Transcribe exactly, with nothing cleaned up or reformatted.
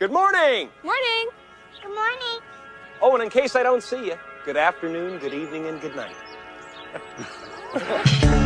Good morning. Morning. Good morning. Oh, and in case I don't see you, good afternoon, good evening, and good night.